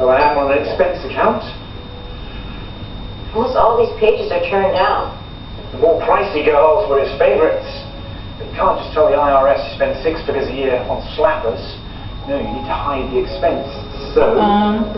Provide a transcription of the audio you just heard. So I have one expense account. Almost all these pages are turned down. The more pricey girls were his favorites. But you can't just tell the IRS you spend $6 figures a year on slappers. No, you need to hide the expense. So...